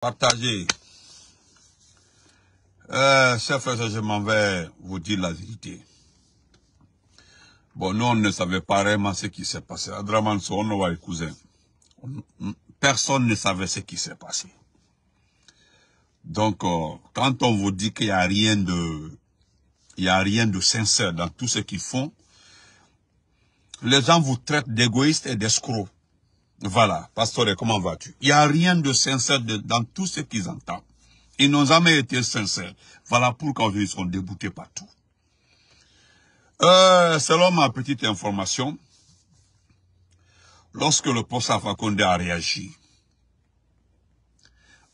Partagez. Chers frères, je m'en vais vous dire la vérité. Bon, nous, on ne savait pas vraiment ce qui s'est passé. Adraman, on n'a pas cousin. Personne ne savait ce qui s'est passé. Donc, quand on vous dit qu'il n'y a rien de... Il n'y a rien de sincère dans tout ce qu'ils font. Les gens vous traitent d'égoïstes et d'escrocs. Voilà. Pasteur, comment vas-tu? Il n'y a rien de sincère dans tout ce qu'ils entendent. Ils n'ont jamais été sincères. Voilà pourquoi ils sont déboutés partout. Selon ma petite information, lorsque le Porsafakonde a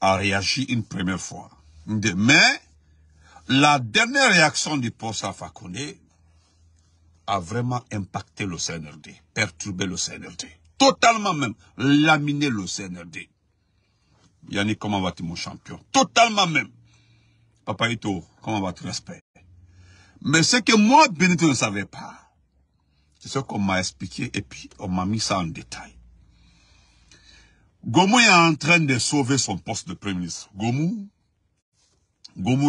réagi une première fois. Mais... la dernière réaction du Porsafakonde a vraiment impacté le CNRD, perturbé le CNRD, totalement même, laminé le CNRD. Yannick, comment vas-tu mon champion? Totalement même. Papa Ito, comment vas-tu respect? Mais ce que moi, Benito, ne savais pas, c'est ce qu'on m'a expliqué et puis on m'a mis ça en détail. Gomou est en train de sauver son poste de premier ministre. Gomou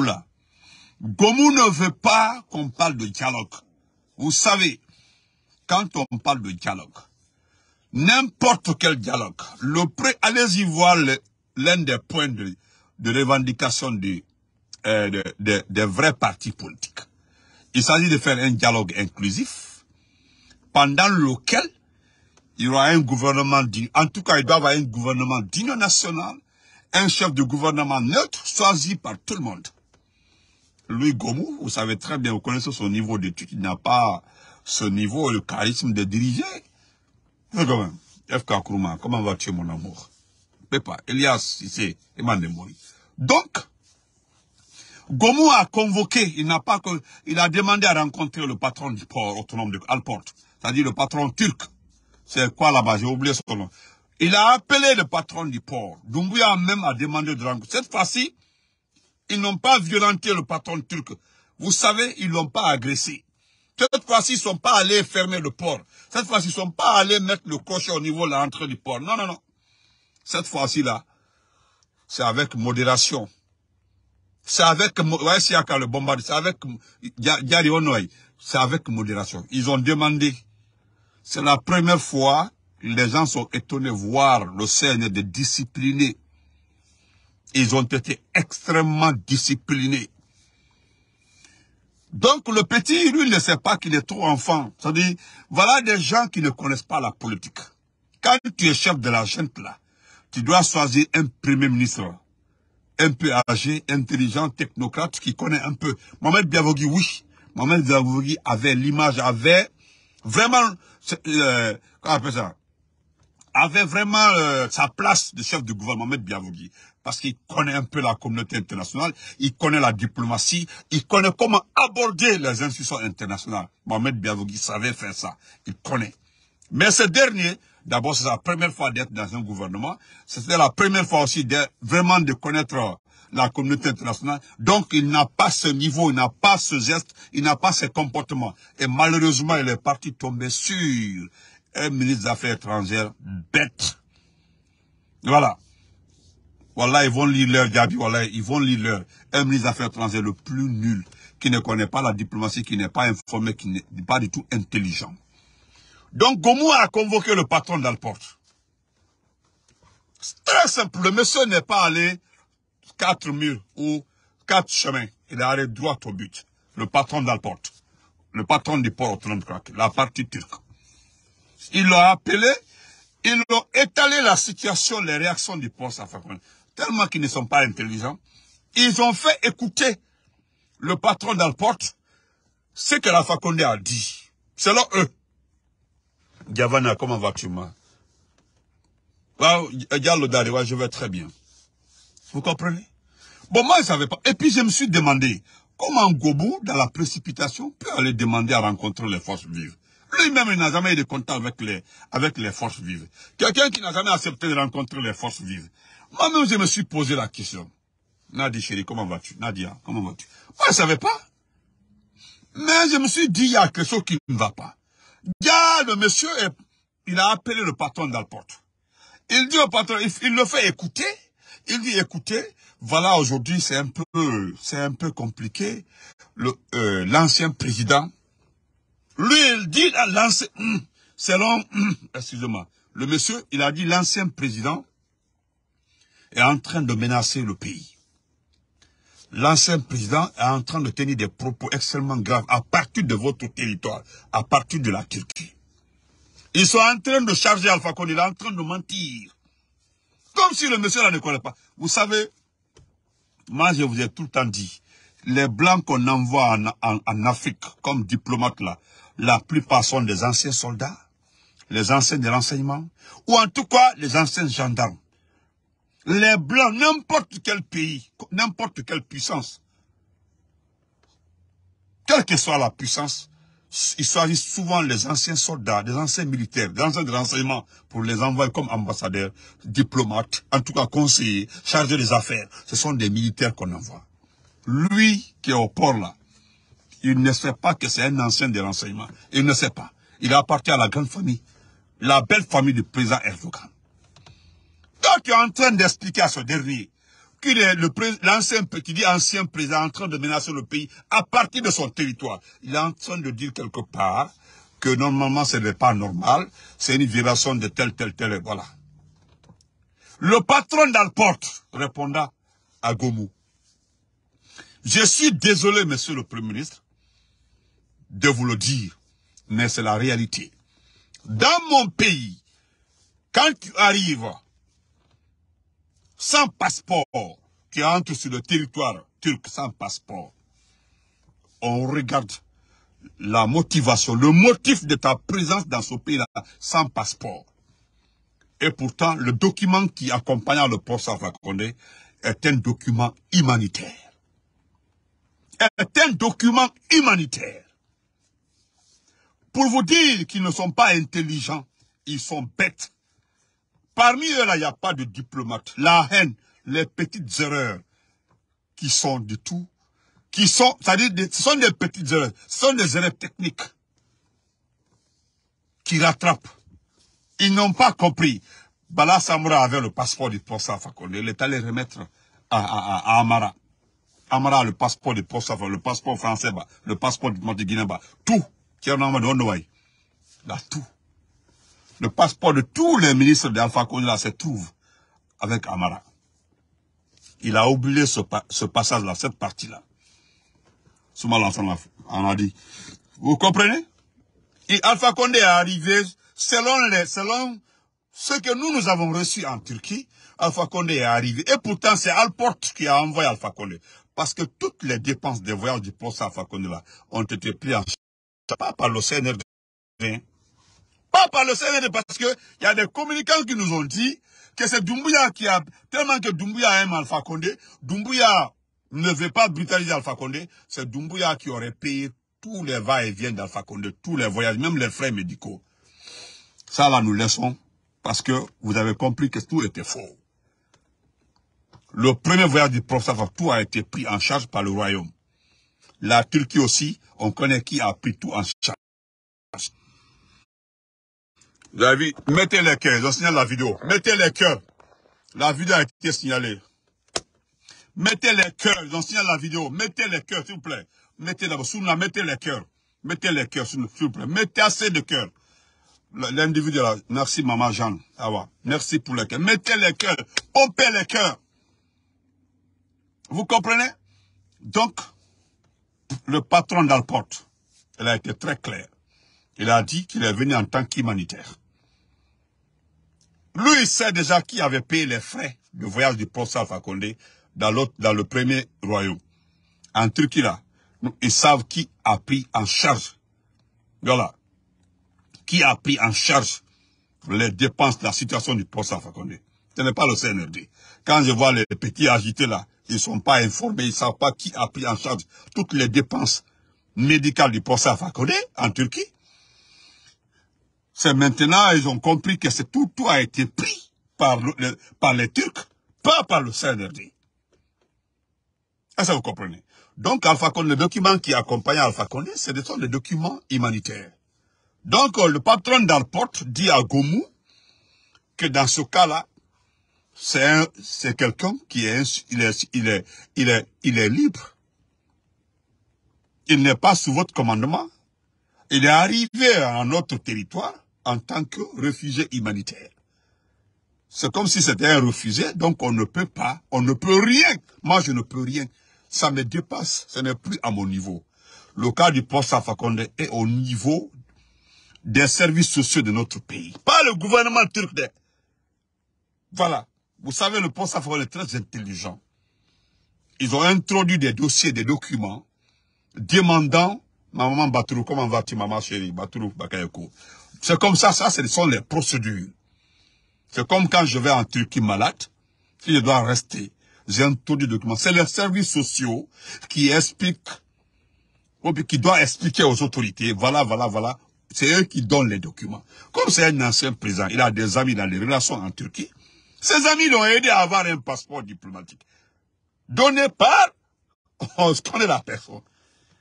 là. Gomou ne veut pas qu'on parle de dialogue. Vous savez, quand on parle de dialogue, n'importe quel dialogue, allez-y voir l'un des points de revendication des vrais partis politiques. Il s'agit de faire un dialogue inclusif, pendant lequel il y aura un gouvernement digne. En tout cas, il doit y avoir un gouvernement digne national, un chef de gouvernement neutre, choisi par tout le monde. Louis Gomou, vous savez très bien, vous connaissez son niveau d'étude, il n'a pas ce niveau, le charisme de diriger. Mais quand même, FK Kourouma, comment vas-tu mon amour? Peppa, Elias, ici, Emmanuel Mori. Donc, Gomou a convoqué, il a demandé à rencontrer le patron du port autonome de Alport, c'est-à-dire le patron turc. C'est quoi là-bas? J'ai oublié son nom. Il a appelé le patron du port. Doumbouya même a demandé de rencontrer. Cette fois-ci, ils n'ont pas violenté le patron turc. Vous savez, ils ne l'ont pas agressé. Cette fois-ci, ils ne sont pas allés fermer le port. Cette fois-ci, ils ne sont pas allés mettre le crochet au niveau de l'entrée du port. Non, non, non. Cette fois-ci-là, c'est avec modération. C'est avec... Vous voyez, c'est avec le bombardement. C'est avec... C'est avec modération. Ils ont demandé. C'est la première fois que les gens sont étonnés de voir le CNRD discipliné. Ils ont été extrêmement disciplinés. Donc le petit, lui, ne sait pas qu'il est trop enfant. C'est-à-dire, voilà des gens qui ne connaissent pas la politique. Quand tu es chef de la junte, là, tu dois choisir un premier ministre, un peu âgé, intelligent, technocrate, qui connaît un peu. Mohamed Béavogui, oui. Mohamed Diavogui avait l'image, avait vraiment, comment on appelle ça? Avait vraiment sa place de chef du gouvernement, Mohamed Diavogui, parce qu'il connaît un peu la communauté internationale, il connaît la diplomatie, il connaît comment aborder les institutions internationales. Mohamed Diavogui savait faire ça, il connaît. Mais ce dernier, d'abord c'est la première fois d'être dans un gouvernement, c'était la première fois aussi vraiment de connaître la communauté internationale, donc il n'a pas ce niveau, il n'a pas ce geste, il n'a pas ce comportement. Et malheureusement, il est parti tomber sur... un ministre des Affaires étrangères bête. Voilà. Voilà, ils vont lire leur Gabi, voilà, ils vont lire leur. Un ministre des Affaires étrangères le plus nul, qui ne connaît pas la diplomatie, qui n'est pas informé, qui n'est pas du tout intelligent. Donc, Gomou a convoqué le patron d'Alport. C'est très simple. Le monsieur n'est pas allé 4 murs ou 4 chemins. Il est allé droit au but. Le patron d'Alport. Le patron du port autonome de Crac, la partie turque. Ils l'ont appelé, ils l'ont étalé la situation, les réactions du Porsafakonde. Tellement qu'ils ne sont pas intelligents, ils ont fait écouter le patron d'Alport ce que la Fakonde a dit. Selon eux. Diavana, comment vas-tu, ma? Diallo Darewa, je vais très bien. Vous comprenez? Bon, moi, je ne savais pas. Et puis, je me suis demandé comment Gomou, dans la précipitation, peut aller demander à rencontrer les forces vives. Lui-même, il n'a jamais eu de contact avec les forces vives. Quelqu'un qui n'a jamais accepté de rencontrer les forces vives. Moi-même, je me suis posé la question. Nadia, chérie, comment vas-tu? Nadia, comment vas-tu? Moi, je ne savais pas. Mais je me suis dit, il y a quelque chose qui ne va pas. Le monsieur, il a appelé le patron d'Alport. Il dit au patron, il le fait écouter. Il dit, écoutez, voilà, aujourd'hui, c'est un peu compliqué. L'ancien président, lui, il dit, selon, excusez-moi, le monsieur, il a dit, l'ancien président est en train de menacer le pays. L'ancien président est en train de tenir des propos extrêmement graves à partir de votre territoire, à partir de la Turquie. Ils sont en train de charger Alpha Condé, il est en train de mentir. Comme si le monsieur là ne connaît pas. Vous savez, moi je vous ai tout le temps dit, les blancs qu'on envoie en Afrique comme diplomates là, la plupart sont des anciens soldats, les anciens de l'enseignement, ou en tout cas les anciens gendarmes. Les blancs, n'importe quel pays, n'importe quelle puissance, quelle que soit la puissance, il s'agit souvent des anciens soldats, des anciens militaires, des anciens de l'enseignement pour les envoyer comme ambassadeurs, diplomates, en tout cas conseillers, chargés des affaires. Ce sont des militaires qu'on envoie. Lui qui est au port là, il ne sait pas que c'est un ancien de l'enseignement. Il ne sait pas. Il appartient à la grande famille, la belle famille du président Erdogan. Donc, tu es en train d'expliquer à ce dernier qu'il est l'ancien petit, dit ancien président en train de menacer le pays à partir de son territoire. Il est en train de dire quelque part que normalement ce n'est pas normal, c'est une violation de tel, et voilà. Le patron d'Alport répondra à Gomou. Je suis désolé, monsieur le Premier ministre, de vous le dire, mais c'est la réalité. Dans mon pays, quand tu arrives sans passeport, qui entre sur le territoire turc sans passeport, on regarde la motivation, le motif de ta présence dans ce pays-là sans passeport. Et pourtant, le document qui accompagne le Porsafakonde est un document humanitaire. Est un document humanitaire. Pour vous dire qu'ils ne sont pas intelligents, ils sont bêtes. Parmi eux, là, il n'y a pas de diplomates. La haine, les petites erreurs qui sont de tout, qui sont, c'est-à-dire, ce sont des petites erreurs, ce sont des erreurs techniques qui rattrapent. Ils n'ont pas compris. Bala Samoura avait le passeport du Porsafakonde. Il est allé remettre à Amara. Amara, le passeport du Porsafakonde, le passeport français, le passeport du Guinée-Bas. Tout. Là, tout. Le passeport de tous les ministres d'Alpha Condé se trouve avec Amara. Il a oublié ce passage-là, cette partie-là. Souma Lansana en a dit. Vous comprenez? Et Alpha Condé est arrivé selon ce que nous avons reçu en Turquie. Alpha Condé est arrivé. Et pourtant, c'est Alport qui a envoyé Alpha Condé. Parce que toutes les dépenses des voyages du poste Alpha Condé là ont été prises en charge. Pas par le CNRD. Pas par le CNRD, parce qu'il y a des communicants qui nous ont dit que c'est Doumbouya qui a... Tellement que Doumbouya aime Alpha Condé, Doumbouya ne veut pas brutaliser Alpha Condé, c'est Doumbouya qui aurait payé tous les va-et-vient d'Alpha Condé, tous les voyages, même les frais médicaux. Ça, là, nous laissons, parce que vous avez compris que tout était faux. Le premier voyage du professeur, tout a été pris en charge par le royaume. La Turquie aussi, on connaît qui a pris tout en charge. Vous avez vu, mettez les cœurs, on signale la vidéo. Mettez les cœurs. La vidéo a été signalée. Mettez les cœurs, on signale la vidéo. Mettez les cœurs, s'il vous plaît. Mettez d'abord, mettez les cœurs. Mettez les cœurs, s'il vous plaît. Mettez assez de cœurs. L'individu là, merci maman Jeanne. Ah ouais. Merci pour les cœurs. Mettez les cœurs. Pompez les cœurs. Vous comprenez? Donc, le patron d'Alport, elle a été très claire. Il a dit qu'il est venu en tant qu'humanitaire. Lui, il sait déjà qui avait payé les frais du voyage du professeur Alpha Condé dans le premier royaume. En Turquie, là, ils savent qui a pris en charge. Voilà. Qui a pris en charge les dépenses de la situation du professeur Alpha Condé. Ce n'est pas le CNRD. Quand je vois les petits agités, là, ils ne sont pas informés, ils ne savent pas qui a pris en charge toutes les dépenses médicales du professeur Alpha Condé en Turquie. C'est maintenant, ils ont compris que tout a été pris par les Turcs, pas par le CNRD. Est-ce que vous comprenez? Donc, Alpha Condé, le document qui accompagne Alpha Condé, ce sont des documents humanitaires. Donc, le patron d'Alport dit à Gomou que dans ce cas-là, c'est quelqu'un qui est, il est libre. Il n'est pas sous votre commandement. Il est arrivé à notre territoire en tant que réfugié humanitaire. C'est comme si c'était un refusé, donc on ne peut pas, on ne peut rien. Moi, je ne peux rien. Ça me dépasse, ce n'est plus à mon niveau. Le cas du Porsafakonde est au niveau des services sociaux de notre pays. Pas le gouvernement turc. Voilà. Vous savez, le Porsafakonde est très intelligent. Ils ont introduit des dossiers, des documents, demandant maman Batrou, comment vas-tu, maman chérie, Batrou, Bakayoko. C'est comme ça, ça, ce sont les procédures. C'est comme quand je vais en Turquie malade, si je dois rester, j'ai un tour du document. C'est les services sociaux qui expliquent, qui doivent expliquer aux autorités, voilà, voilà, voilà. C'est eux qui donnent les documents. Comme c'est un ancien président, il a des amis dans les relations en Turquie, ses amis l'ont aidé à avoir un passeport diplomatique. Donné par, on connaît la personne.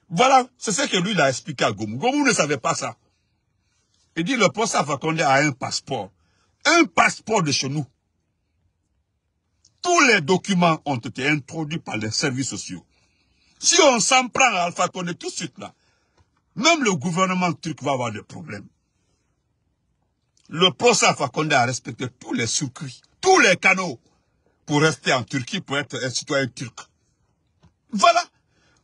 Voilà, c'est ce que lui il a expliqué à Gomou. Gomou ne savait pas ça. Il dit, le Porsafakonde a un passeport. Un passeport de chez nous. Tous les documents ont été introduits par les services sociaux. Si on s'en prend à Alpha Condé tout de suite là, même le gouvernement turc va avoir des problèmes. Le procès Alpha Condé a respecté tous les circuits, tous les canaux pour rester en Turquie, pour être un citoyen turc. Voilà.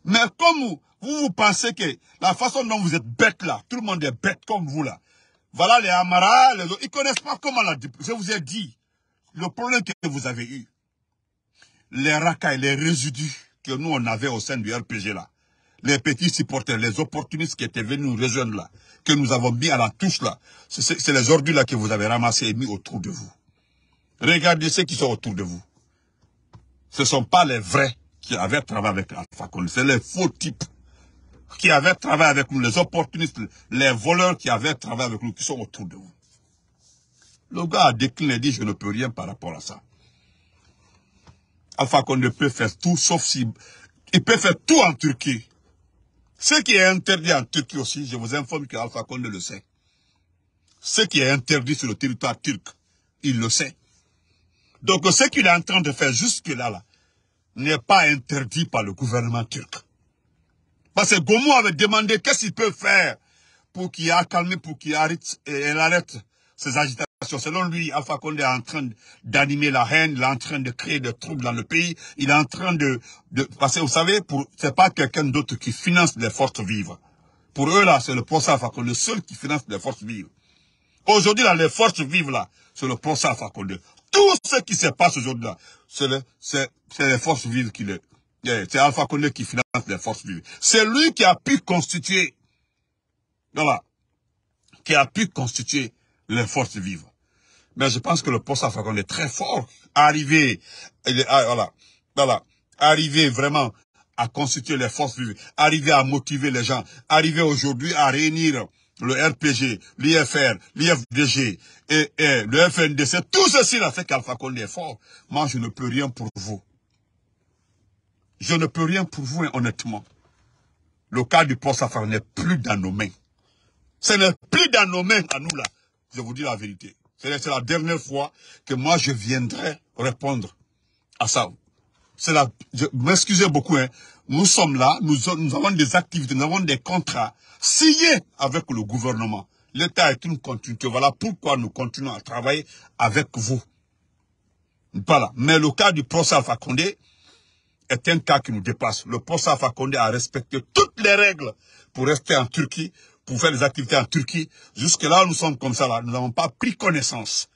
Mais comme vous pensez que la façon dont vous êtes bête là, tout le monde est bête comme vous là. Voilà les Amara, les autres, ils ne connaissent pas comment la... Je vous ai dit, le problème que vous avez eu, les racailles, les résidus que nous on avait au sein du RPG là, les petits supporters, les opportunistes qui étaient venus nous rejoindre là, que nous avons mis à la touche là, c'est les ordures là que vous avez ramassés et mis autour de vous. Regardez ceux qui sont autour de vous. Ce ne sont pas les vrais qui avaient travaillé avec Alpha Condé, c'est les faux types qui avaient travaillé avec nous, les opportunistes, les voleurs qui avaient travaillé avec nous, qui sont autour de vous. Le gars a décliné et dit, je ne peux rien par rapport à ça. Alpha Condé peut faire tout, sauf si... Il peut faire tout en Turquie. Ce qui est interdit en Turquie aussi, je vous informe que Alpha Condé le sait. Ce qui est interdit sur le territoire turc, il le sait. Donc ce qu'il est en train de faire jusque-là, là, n'est pas interdit par le gouvernement turc. Parce que Gomou avait demandé qu'est-ce qu'il peut faire pour qu'il accalme, pour qu'il arrête, ces agitations. Selon lui, Alpha Condé est en train d'animer la haine, il est en train de créer des troubles dans le pays, il est en train de parce que vous savez, c'est pas quelqu'un d'autre qui finance les forces vives. Pour eux, là, c'est le procès Alpha Condé, le seul qui finance les forces vives. Aujourd'hui, là, les forces vives, là, c'est le procès Alpha Condé. Tout ce qui se passe aujourd'hui, là, c'est les forces vives qui le... C'est Alpha Condé qui finance les forces vives. C'est lui qui a pu constituer, voilà, qui a pu constituer les forces vives. Mais je pense que le poste Alpha Condé est très fort. Arrivé, arrivé vraiment à constituer les forces vives, arrivé à motiver les gens, arrivé aujourd'hui à réunir le RPG, l'IFR, l'IFDG et le FNDC. Tout ceci là fait qu'Alpha Condé est fort. Moi, je ne peux rien pour vous. Je ne peux rien pour vous, honnêtement. Le cas du Porsafakonde n'est plus dans nos mains. Ce n'est plus dans nos mains à nous, là. Je vous dis la vérité. C'est la dernière fois que moi, je viendrai répondre à ça. Je m'excusez beaucoup, hein. Nous sommes là, nous avons des activités, nous avons des contrats signés avec le gouvernement. L'État est une continuité. Voilà pourquoi nous continuons à travailler avec vous. Voilà. Mais le cas du Porsafakonde est un cas qui nous dépasse. Le Porsafakonde a respecté toutes les règles pour rester en Turquie, pour faire des activités en Turquie. Jusque-là, nous sommes comme ça. Là. Nous n'avons pas pris connaissance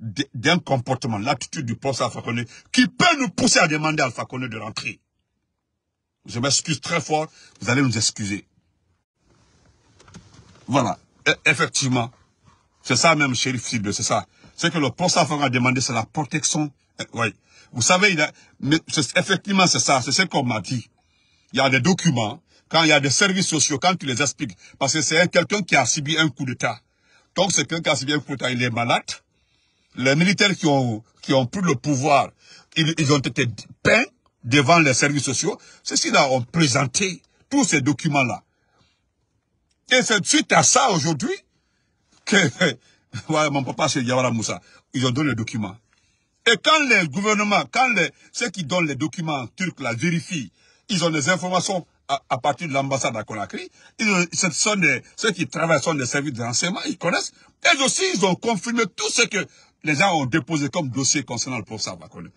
d'un comportement, l'attitude du Porsafakonde qui peut nous pousser à demander à Alpha Condé de rentrer. Je m'excuse très fort. Vous allez nous excuser. Voilà. Effectivement, c'est ça même, Chérif Sible, c'est ça. Ce que le Porsafakonde a demandé, c'est la protection. Oui. Vous savez, effectivement, c'est ça, c'est ce qu'on m'a dit. Il y a des documents, quand il y a des services sociaux, quand tu les expliques, parce que c'est quelqu'un qui a subi un coup d'État. Donc, c'est quelqu'un qui a subi un coup d'État, il est malade. Les militaires qui ont pris le pouvoir, ils ont été peints devant les services sociaux. Ceux-ci-là ont présenté tous ces documents-là. Et c'est suite à ça, aujourd'hui, que... Ouais, mon papa, c'est Yawara Moussa. Ils ont donné les documents. Et quand les gouvernements, quand ceux qui donnent les documents turcs la vérifient, ils ont des informations à partir de l'ambassade à Conakry, ceux qui travaillent sont des services de renseignement, ils connaissent. Et aussi, ils ont confirmé tout ce que les gens ont déposé comme dossier concernant le professeur Fakonde.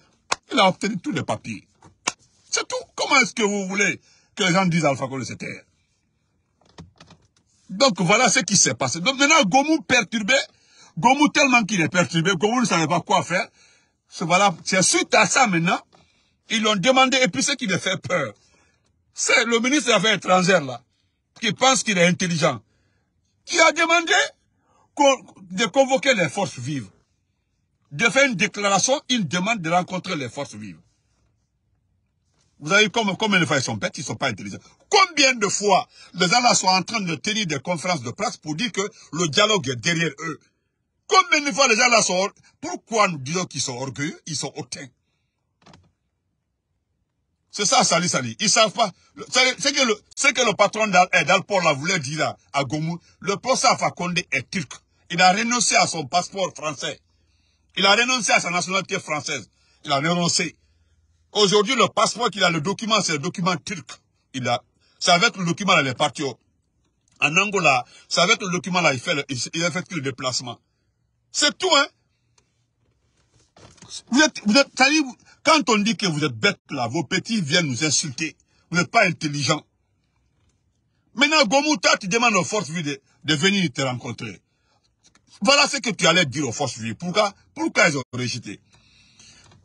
Il a obtenu tous les papiers. C'est tout. Comment est-ce que vous voulez que les gens disent Alpha Condé c'est terre? Donc voilà ce qui s'est passé. Donc maintenant, Gomou perturbé, Gomou tellement qu'il est perturbé, Gomou ne savait pas quoi faire. Voilà, c'est suite à ça maintenant, ils l'ont demandé, et puis ce qui les fait peur, c'est le ministre des Affaires étrangères là, qui pense qu'il est intelligent, qui a demandé de convoquer les forces vives, de faire une déclaration, il demande de rencontrer les forces vives. Vous avez vu combien de fois ils sont bêtes, ils ne sont pas intelligents. Combien de fois les gens là sont en train de tenir des conférences de presse pour dire que le dialogue est derrière eux. Combien de fois les gens là sont... Pourquoi nous disons qu'ils sont orgueilleux? Ils sont hautains. C'est ça, Sali. Ils ne savent pas. C'est que le patron d'Alport là voulait dire à Gomou, le professeur Fakonde est turc. Il a renoncé à son passeport français. Il a renoncé à sa nationalité française. Il a renoncé. Aujourd'hui, le passeport qu'il a, le document, c'est le document turc. Il a, ça va être le document là, il est parti en Angola. Ça va être le document là, il a fait le déplacement. C'est tout, hein. Vous êtes, quand on dit que vous êtes bêtes là, vos petits viennent nous insulter. Vous n'êtes pas intelligents. Maintenant, Gomouta, tu demandes aux forces vives de venir te rencontrer. Voilà ce que tu allais dire aux forces vives. Pourquoi ils ont rejeté?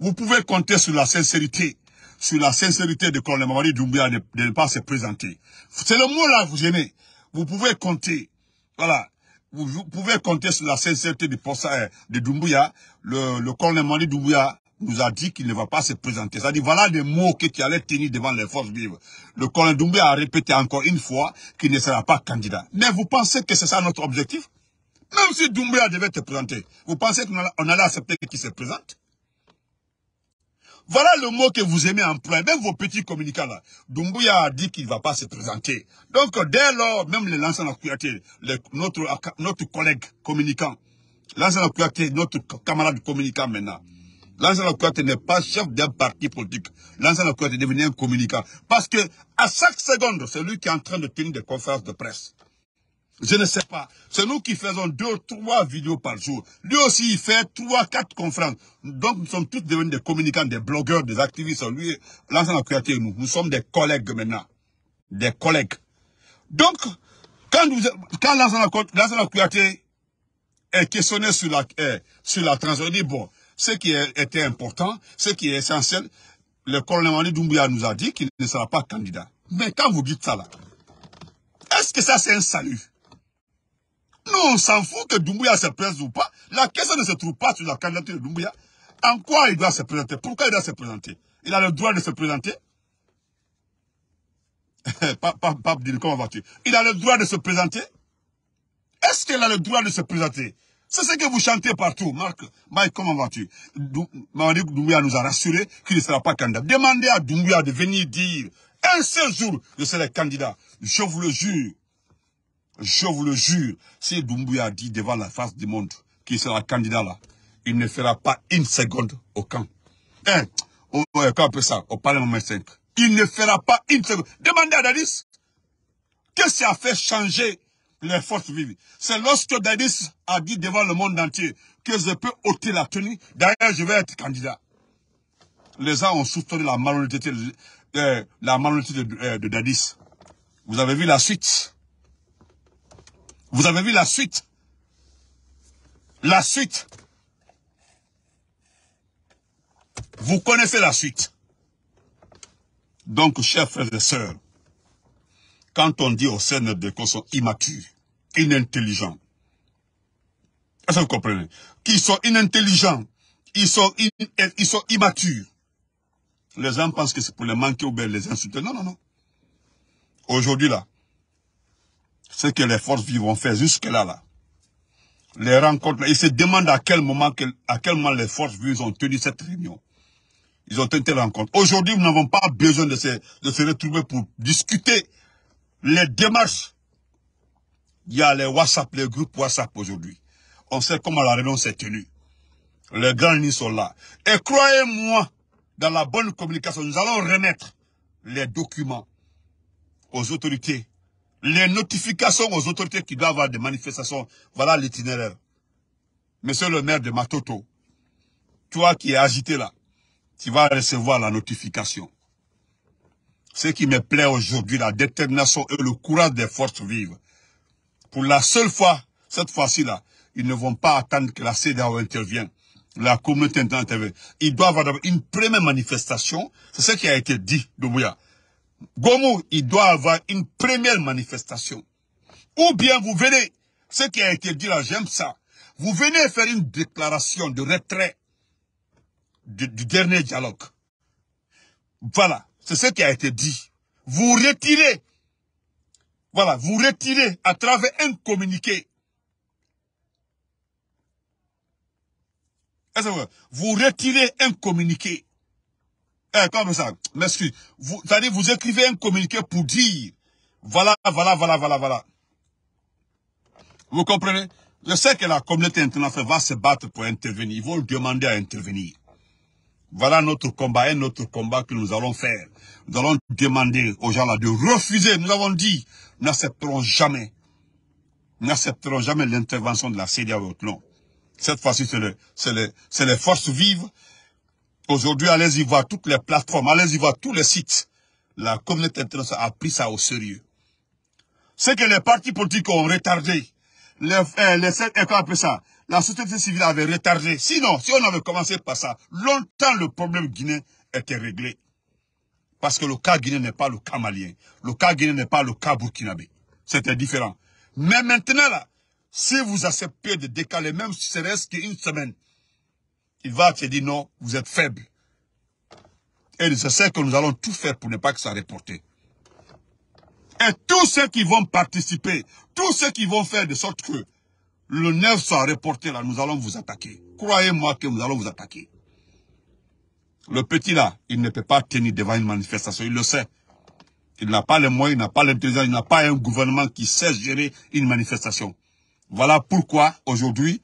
Vous pouvez compter sur la sincérité de Colonel Mamadi Doumbouya de ne pas se présenter. C'est le mot là que vous aimez. Vous pouvez compter, voilà, vous pouvez compter sur la sincérité de Doumbouya. Le Colonel Mamadi Doumbouya nous a dit qu'il ne va pas se présenter. C'est-à-dire, voilà des mots que tu allais tenir devant les forces vives. Le Colonel Doumbouya a répété encore une fois qu'il ne sera pas candidat. Mais vous pensez que c'est ça notre objectif? Même si Doumbouya devait te présenter, vous pensez qu'on allait accepter qu'il se présente? Voilà le mot que vous aimez employer, même vos petits communicants là. Doumbouya a dit qu'il ne va pas se présenter. Donc dès lors, même les Lansana Kouyaté, notre collègue communicant, Lansana Kouyaté, notre camarade communicant maintenant, Lansana Kouyaté n'est pas chef d'un parti politique. Lansana Kouyaté est devenu un communicant. Parce que à chaque seconde, c'est lui qui est en train de tenir des conférences de presse. Je ne sais pas. C'est nous qui faisons 2 ou 3 vidéos par jour. Lui aussi, il fait 3 ou 4 conférences. Donc, nous sommes tous devenus des communicants, des blogueurs, des activistes. Lui, l'ensemble de nous. Nous sommes des collègues maintenant. Des collègues. Donc, quand l'ensemble de est questionné sur la transition, on dit, bon, ce qui était important, ce qui est essentiel, le colonel Mamadi Doumbouya nous a dit qu'il ne sera pas candidat. Mais quand vous dites ça là, est-ce que ça c'est un salut? Nous, on s'en fout que Doumbouya se présente ou pas. La question ne se trouve pas sur la candidature de Doumbouya. En quoi il doit se présenter? Pourquoi il doit se présenter? Il a le droit de se présenter. Pape dit, comment vas-tu? Il a le droit de se présenter. Est-ce qu'il a le droit de se présenter? C'est ce que vous chantez partout. Mike, comment vas-tu? Doumbouya nous a rassuré qu'il ne sera pas candidat. Demandez à Doumbouya de venir dire un seul jour je serai candidat. Je vous le jure. Je vous le jure, si Doumbouya dit devant la face du monde qu'il sera candidat là, il ne fera pas une seconde au camp. Quand on peut ça, au Parlement 5. Il ne fera pas une seconde. Demandez à Dadis, qu'est-ce qui a fait changer les forces vives? C'est lorsque Dadis a dit devant le monde entier que je peux ôter la tenue, d'ailleurs je vais être candidat. Les gens ont soutenu la malhonnêteté de Dadis. Vous avez vu la suite? Vous avez vu la suite? La suite. Vous connaissez la suite. Donc, chers frères et sœurs, quand on dit au CNRD qu'on sont immatures, inintelligents, est-ce que vous comprenez? Qu'ils sont inintelligents, ils sont immatures. Les gens pensent que c'est pour les manquer ou bien les insulter. Non, non, non. Aujourd'hui, là, ce que les forces vives ont fait jusque-là, là. Les rencontres, ils se demandent à quel moment les forces vives ont tenu cette réunion. Ils ont tenu cette rencontre. Aujourd'hui, nous n'avons pas besoin de se retrouver pour discuter les démarches. Il y a les WhatsApp, les groupes WhatsApp aujourd'hui. On sait comment la réunion s'est tenue. Les grands nids sont là. Et croyez-moi, dans la bonne communication, nous allons remettre les documents aux autorités, les notifications aux autorités qui doivent avoir des manifestations. Voilà l'itinéraire. Monsieur le maire de Matoto, toi qui es agité là, tu vas recevoir la notification. Ce qui me plaît aujourd'hui, la détermination et le courage des forces vives. Pour la seule fois, cette fois-ci là, ils ne vont pas attendre que la CEDEAO intervienne. La communauté intervient. Il doit avoir d'abord une première manifestation. C'est ce qui a été dit, Doumbouya. Gomou, il doit avoir une première manifestation. Ou bien vous venez, ce qui a été dit là, j'aime ça. Vous venez faire une déclaration de retrait du dernier dialogue. Voilà, c'est ce qui a été dit. Vous retirez. Voilà, vous retirez à travers un communiqué. Vous retirez un communiqué. Comme ça, m'excuse. C'est-à-dire, vous écrivez un communiqué pour dire, voilà. Vous comprenez? Je sais que la communauté internationale va se battre pour intervenir. Ils vont demander à intervenir. Voilà notre combat, un autre combat que nous allons faire. Nous allons demander aux gens là de refuser. Nous avons dit, nous n'accepterons jamais l'intervention de la CEDEAO. Non. Cette fois-ci, c'est les forces vives. Aujourd'hui, allez-y voir toutes les plateformes, allez-y voir tous les sites. La communauté internationale a pris ça au sérieux. Ce que les partis politiques ont retardé, la société civile avait retardé. Sinon, si on avait commencé par ça, longtemps le problème guinéen était réglé. Parce que le cas guinéen n'est pas le cas malien. Le cas guinéen n'est pas le cas burkinabé. C'était différent. Mais maintenant, là, si vous acceptez de décaler, même si ce reste qu'une semaine, il va te dire non, vous êtes faible. Et je sais que nous allons tout faire pour ne pas que ça reporte. Et tous ceux qui vont participer, tous ceux qui vont faire de sorte que le 9 soit reporté, là, nous allons vous attaquer. Croyez-moi que nous allons vous attaquer. Le petit là, il ne peut pas tenir devant une manifestation, il le sait. Il n'a pas les moyens, il n'a pas l'intelligence, il n'a pas un gouvernement qui sait gérer une manifestation. Voilà pourquoi, aujourd'hui,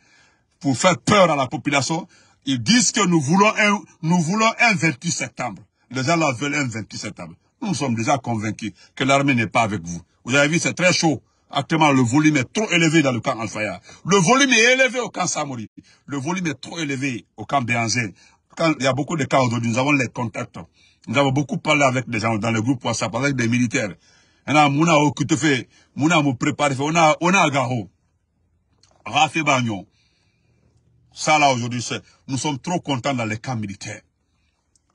pour faire peur à la population, ils disent que nous voulons un 28 septembre. Les gens là veulent un 28 septembre. Nous sommes déjà convaincus que l'armée n'est pas avec vous. Vous avez vu, c'est très chaud. Actuellement, le volume est trop élevé dans le camp Alfaya. Le volume est élevé au camp Samori. Le volume est trop élevé au camp Béanzé. Il y a beaucoup de cas aujourd'hui. Nous avons les contacts. Nous avons beaucoup parlé avec des gens dans le groupe WhatsApp, avec des militaires. On a Mouna Okutefe, Mouna Moupreparé, on a Agaro. Rafé Bagnon. Ça là aujourd'hui, nous sommes trop contents dans les camps militaires.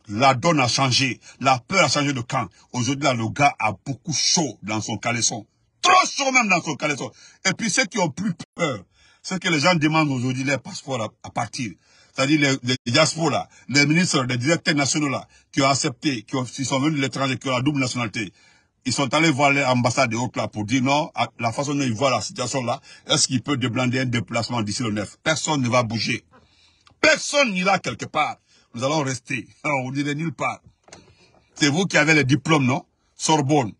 La donne a changé, la peur a changé de camp. Aujourd'hui là, le gars a beaucoup chaud dans son caleçon. Trop chaud même dans son caleçon. Et puis ceux qui ont plus peur, c'est que les gens demandent aujourd'hui les passeports à partir. C'est-à-dire les diasporas là, les ministres, les directeurs nationaux là, qui ont accepté, qui sont venus de l'étranger, qui ont la double nationalité. Ils sont allés voir l'ambassade de Haute-là pour dire non, la façon dont ils voient la situation là, est-ce qu'il peut demander un déplacement d'ici le 9? Personne ne va bouger. Personne n'ira quelque part. Nous allons rester. Alors, on n'irait nulle part. C'est vous qui avez les diplômes, non? Sorbonne,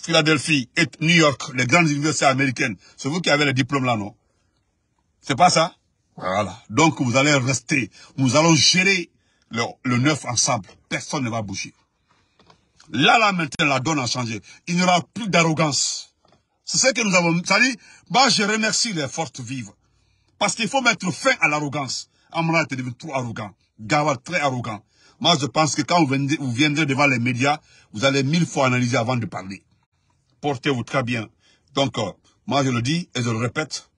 Philadelphie, et New York, les grandes universités américaines. C'est vous qui avez les diplômes là, non? C'est pas ça? Voilà. Donc, vous allez rester. Nous allons gérer le 9 ensemble. Personne ne va bouger. Là, maintenant, la donne a changé. Il n'y aura plus d'arrogance. C'est ce que nous avons. Ça dit, bah, je remercie les forces vives. Parce qu'il faut mettre fin à l'arrogance. Amara était devenu trop arrogant. Gawar, très arrogant. Moi, je pense que quand vous viendrez devant les médias, vous allez 1000 fois analyser avant de parler. Portez-vous très bien. Donc, moi, je le dis et je le répète.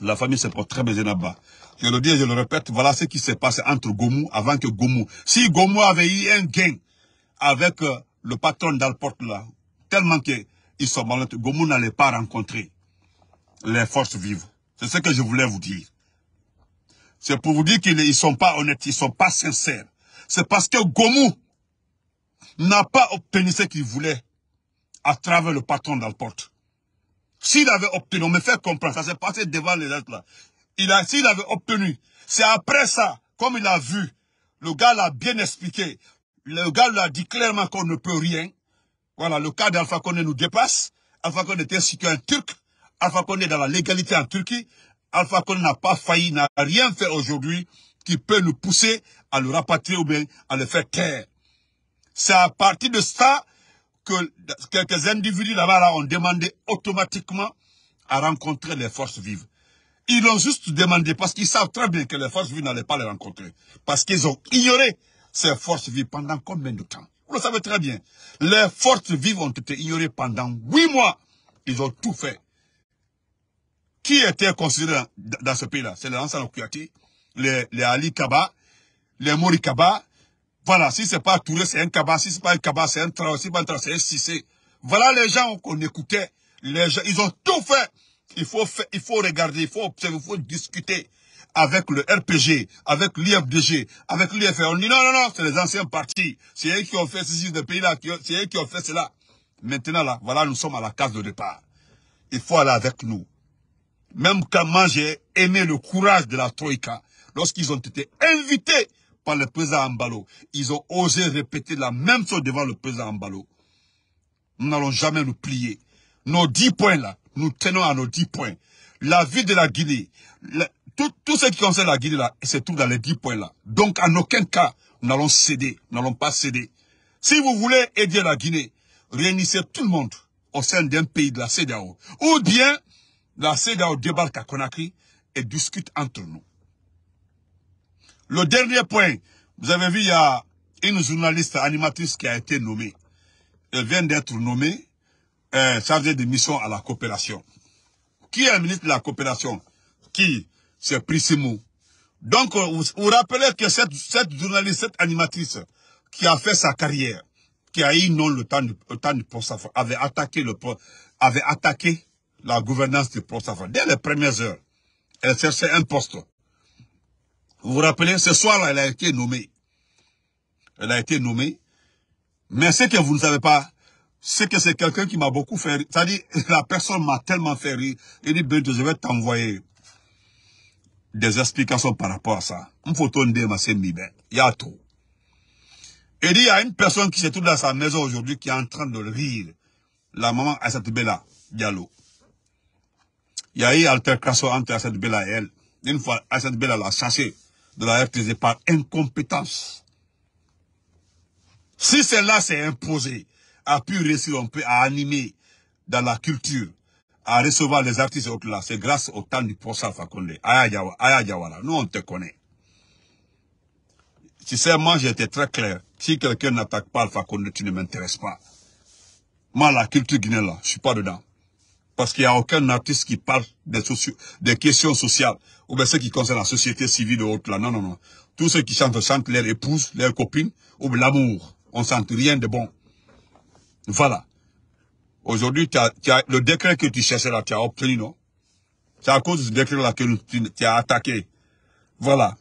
La famille se porte très bien là-bas. Je le dis et je le répète. Voilà ce qui s'est passé entre Gomou avant que Gomou. Si Gomou avait eu un gain avec le patron d'Alport là, tellement qu'ils sont malades, Gomou n'allait pas rencontrer les forces vives. C'est ce que je voulais vous dire. C'est pour vous dire qu'ils ne sont pas honnêtes, ils ne sont pas sincères. C'est parce que Gomou n'a pas obtenu ce qu'il voulait à travers le patron d'Alport. S'il avait obtenu, on me fait comprendre, ça s'est passé devant les autres là. S'il avait obtenu, c'est après ça, comme il a vu, le gars l'a bien expliqué. Le gars l'a dit clairement qu'on ne peut rien. Voilà, le cas d'Alpha Condé nous dépasse. Alpha Condé était situé en Turc. Alpha Condé est dans la légalité en Turquie. Alpha Condé n'a pas failli, n'a rien fait aujourd'hui qui peut nous pousser à le rapatrier ou bien à le faire taire. C'est à partir de ça que quelques individus là-bas ont demandé automatiquement à rencontrer les forces vives. Ils l'ont juste demandé parce qu'ils savent très bien que les forces vives n'allaient pas les rencontrer. Parce qu'ils ont ignoré ces forces vives pendant combien de temps? Vous le savez très bien. Les forces vives ont été ignorées pendant 8 mois. Ils ont tout fait. Qui était considéré dans ce pays-là? C'est les Lansana Kouyaté, les Ali Kaba, les Mori Kaba. Voilà, si ce n'est pas Touré, c'est un Kaba. Si ce n'est pas un Kaba, c'est un Traoré. Si ce n'est pas un Traoré, c'est un Sissé. Voilà les gens qu'on écoutait. Les gens, ils ont tout fait. Il faut regarder, il faut observer, il faut discuter avec le RPG, avec l'IFDG, avec l'IFR. On dit non, non, non, c'est les anciens partis. C'est eux qui ont fait ceci, de pays-là, c'est eux qui ont fait cela. Maintenant, là, voilà, nous sommes à la case de départ. Il faut aller avec nous. Même quand moi, j'ai aimé le courage de la Troïka, lorsqu'ils ont été invités par le président Ambalo, ils ont osé répéter la même chose devant le président Ambalo. Nous n'allons jamais nous plier. Nos 10 points, là, nous tenons à nos 10 points. La vie de la Guinée, tout ce qui concerne la Guinée, là, c'est tout dans les 10 points, là. Donc, en aucun cas, nous n'allons céder, nous n'allons pas céder. Si vous voulez aider la Guinée, réunissez tout le monde au sein d'un pays de la CEDEAO. Ou bien, la CEDEAO débarque à Conakry et discute entre nous. Le dernier point, vous avez vu, il y a une journaliste animatrice qui a été nommée. Elle vient d'être nommée chargée de mission à la coopération. Qui est le ministre de la coopération? Qui? C'est Prissimo. Donc, vous vous rappelez que cette journaliste, cette animatrice qui a fait sa carrière, qui a eu non le temps du Porsafakonde, avait attaqué la gouvernance du Porsafakonde. Dès les premières heures, elle cherchait un poste. Vous vous rappelez, ce soir-là, elle a été nommée. Elle a été nommée. Mais ce que vous ne savez pas, c'est que c'est quelqu'un qui m'a beaucoup fait rire. C'est-à-dire, la personne m'a tellement fait rire. Il dit, Benito, je vais t'envoyer des explications par rapport à ça. Il faut tourner ma sémie. Il y a tout. Il dit, il y a une personne qui se trouve dans sa maison aujourd'hui qui est en train de rire. La maman Asad Bella Diallo. Il y a eu altercation entre Asad Bella et elle. Une fois, Asad Bella l'a chassée de la RTG par incompétence. Si celle-là s'est imposée, a pu réussir un peu à animer dans la culture, à recevoir les artistes et autres là, c'est grâce au temps du professeur Fakonde. Aya Djawara, nous on te connaît. Tu sais, moi j'étais très clair. Si quelqu'un n'attaque pas Fakonde, tu ne m'intéresses pas. Moi, la culture guinéenne là, je suis pas dedans. Parce qu'il n'y a aucun artiste qui parle des questions sociales, ou bien ce qui concerne la société civile ou autre là. Non, non, non. Tous ceux qui chantent, chantent leur épouse, leur copine, ou l'amour. On ne sent rien de bon. Voilà. Aujourd'hui, le décret que tu cherchais là, tu as obtenu, non? C'est à cause du décret là que tu as attaqué. Voilà.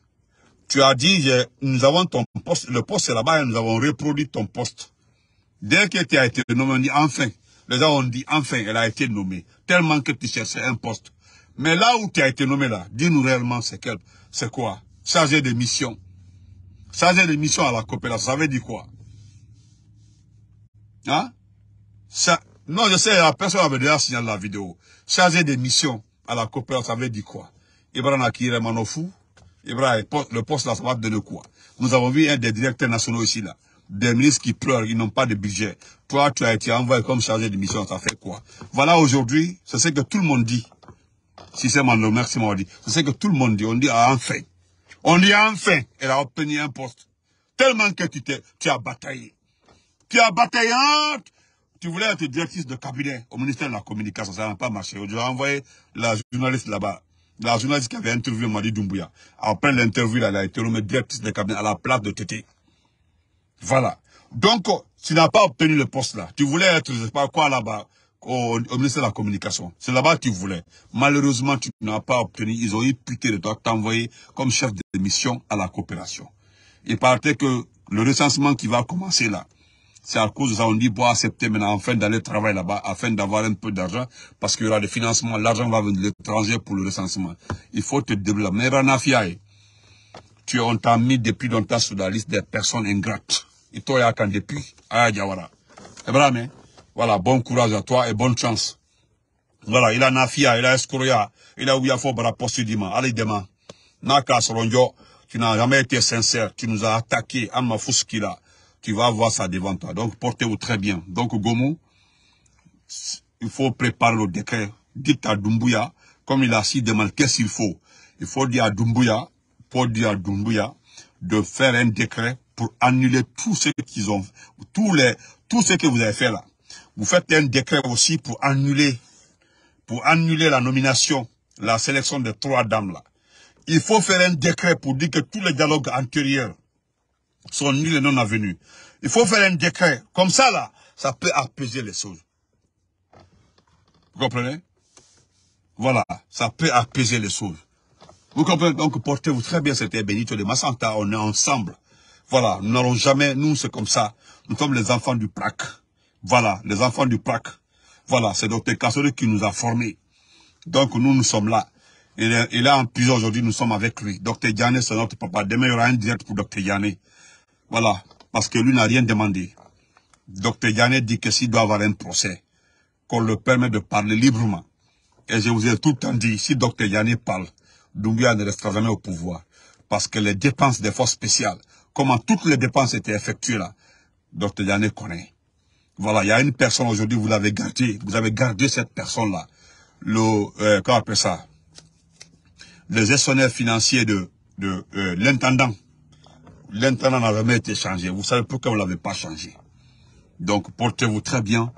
Tu as dit, nous avons ton poste, le poste est là-bas et nous avons reproduit ton poste. Dès que tu as été nommé, on dit enfin. Les gens ont dit enfin, elle a été nommée. Tellement que tu cherchais un poste. Mais là où tu as été nommé là, dis-nous réellement c'est quoi? Chargé de mission. Chargé de mission à la coopération, ça veut dire quoi? Hein? Ça, non, je sais, la personne avait déjà signalé la vidéo. Chargé des missions à la coopération, ça veut dire quoi? Ibrahim Akir Manoufou, Ibrahim, le poste là, ça va donner quoi? Nous avons vu un des directeurs nationaux ici, là. Des ministres qui pleurent, ils n'ont pas de budget. Toi, tu as été envoyé comme chargé de mission, ça fait quoi? Voilà, aujourd'hui, c'est ce que tout le monde dit. Si c'est mon nom, merci, m'a dit. C'est ce que tout le monde dit. On dit, ah, enfin. On dit, ah, enfin, elle a obtenu un poste. Tellement que tu as bataillé. Tu as bataillante, tu voulais être directrice de cabinet au ministère de la Communication, ça n'a pas marché. J'ai envoyé la journaliste là-bas, la journaliste qui avait interviewé m'a dit Doumbouya. Après l'interview, elle a été nommée directrice de cabinet à la place de Tété. Voilà. Donc, tu n'as pas obtenu le poste là. Tu voulais être, je ne sais pas quoi là-bas, au ministère de la Communication. C'est là-bas que tu voulais. Malheureusement, tu n'as pas obtenu. Ils ont eu pitié de toi, t'envoyer comme chef de mission à la coopération. Il paraît que le recensement qui va commencer là, c'est à cause de ça, on dit, bon, accepter maintenant, afin d'aller travailler là-bas, afin d'avoir un peu d'argent, parce qu'il y aura des financements, l'argent va venir de l'étranger pour le recensement. Il faut te développer. Mais Ranafiaï, on t'a mis depuis longtemps sur la liste des personnes ingrates. Et toi, il y a qu'un depuis, Aya Djawara. Voilà, bon courage à toi et bonne chance. Voilà, il a Nafia, il a Escouria, il a Ouyafo par rapport à allez, demain. Naka Soronjo, tu n'as jamais été sincère, tu nous as attaqué, Amma Fouskila. Tu vas avoir ça devant toi. Donc, portez-vous très bien. Donc, Gomou, il faut préparer le décret. Dites à Doumbouya, comme il a si demandé, qu'est-ce qu'il faut? Il faut dire à Doumbouya, de faire un décret pour annuler tout ce qu'ils ont, tout ce que vous avez fait là. Vous faites un décret aussi pour annuler, la nomination, la sélection des trois dames là. Il faut faire un décret pour dire que tous les dialogues antérieurs sont nuls et non avenus. Il faut faire un décret. Comme ça là, ça peut apaiser les choses. Vous comprenez? Voilà, ça peut apaiser les choses. Vous comprenez? Donc portez-vous très bien, c'était Benito de Massanta, on est ensemble. Voilà, nous n'aurons jamais, nous c'est comme ça, nous sommes les enfants du PRAC. Voilà, les enfants du PRAC. Voilà, c'est Dr Kassori qui nous a formés. Donc nous, nous sommes là. Il est en prison aujourd'hui, nous sommes avec lui. Docteur Diané, c'est notre papa. Demain, il y aura un direct pour Docteur Diané. Voilà, parce que lui n'a rien demandé. Docteur Diané dit que s'il doit avoir un procès, qu'on le permet de parler librement. Et je vous ai tout le temps dit, si Docteur Diané parle, Doumbouya ne restera jamais au pouvoir. Parce que les dépenses des forces spéciales, comment toutes les dépenses étaient effectuées là, Docteur Diané connaît. Voilà, il y a une personne aujourd'hui, vous l'avez gardée. Vous avez gardé cette personne-là. Le, comment on appelle ça? Les gestionnaires financiers de l'intendant. L'intendant n'a jamais été changé. Vous savez pourquoi vous ne l'avez pas changé. Donc, portez-vous très bien.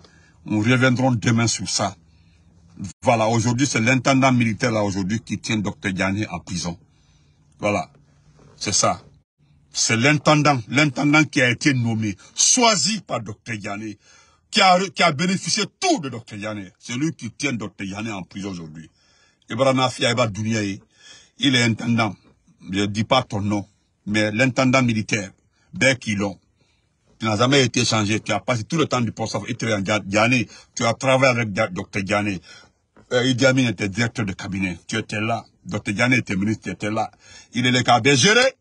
Nous reviendrons demain sur ça. Voilà, aujourd'hui, c'est l'intendant militaire là aujourd'hui qui tient Docteur Diané en prison. Voilà, c'est ça. C'est l'intendant qui a été nommé, choisi par Docteur Diané, qui a bénéficié tout de Docteur Diané. C'est lui qui tient Docteur Diané en prison aujourd'hui. Ibrahim Akir Manoufou Douniaye, il est intendant, je ne dis pas ton nom, mais l'intendant militaire, dès qu'il l'a, tu n'as jamais été changé, tu as passé tout le temps du Porsafakonde, tu as travaillé avec Dr Diané, Idi Amin était directeur de cabinet, tu étais là, Dr Diané était ministre, tu étais là, il est le cas de gérer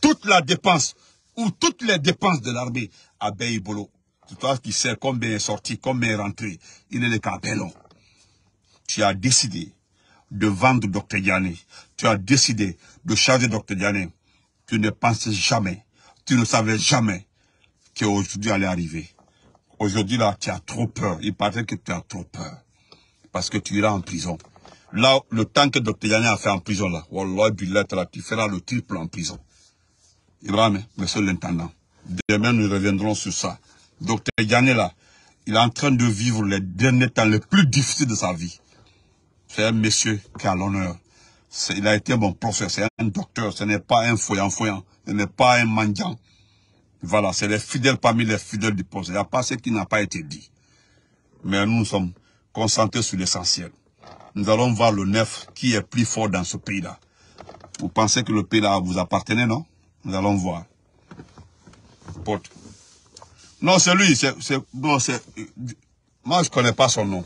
toute la dépense, ou toutes les dépenses de l'armée à Beibolo, tu vois qui sait combien est sorti, combien est rentré, il est le cas de long. Tu as décidé de vendre Docteur Diané. Tu as décidé de charger Docteur Diané. Tu ne pensais jamais, tu ne savais jamais qu'aujourd'hui allait arriver. Aujourd'hui, là, tu as trop peur. Il paraît que tu as trop peur. Parce que tu iras en prison. Là, le temps que Docteur Diané a fait en prison, là, Wallah, là, tu feras le triple en prison. Ibrahim, monsieur l'intendant, demain, nous reviendrons sur ça. Docteur Diané, là, il est en train de vivre les derniers temps les plus difficiles de sa vie. C'est un monsieur qui a l'honneur. Il a été mon professeur, c'est un docteur, ce n'est pas un foyant, ce n'est pas un mendiant. Voilà, c'est les fidèles parmi les fidèles du poste. Il n'y a pas ce qui n'a pas été dit. Mais nous sommes concentrés sur l'essentiel. Nous allons voir le neuf qui est plus fort dans ce pays-là. Vous pensez que le pays-là vous appartenait, non? Nous allons voir. Porte. Non, c'est lui. Moi, je ne connais pas son nom.